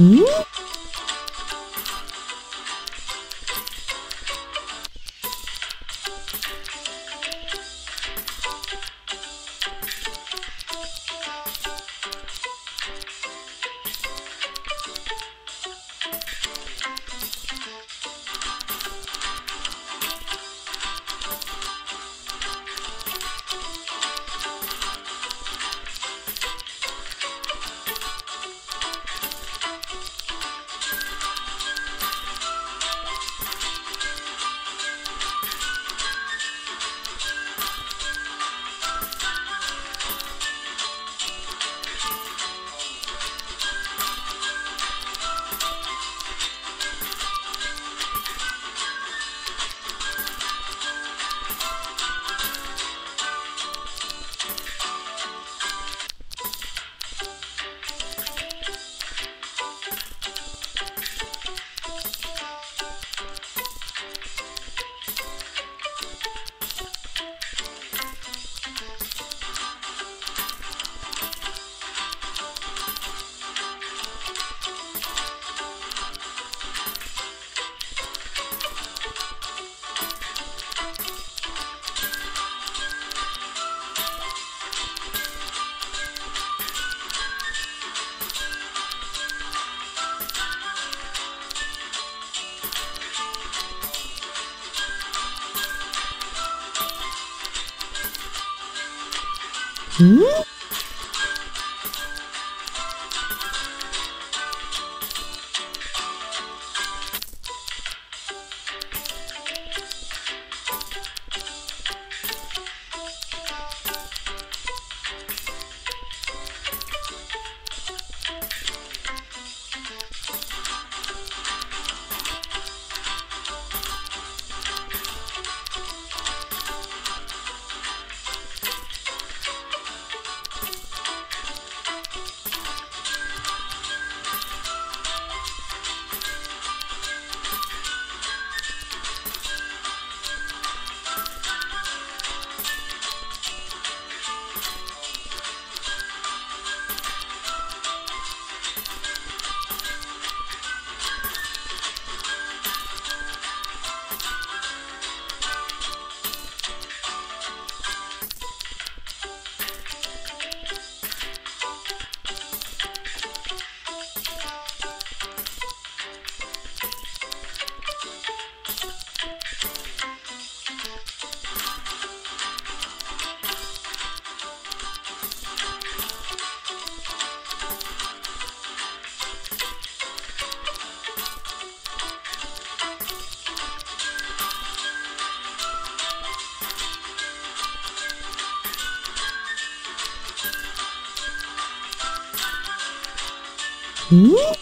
Hmm? Hmm?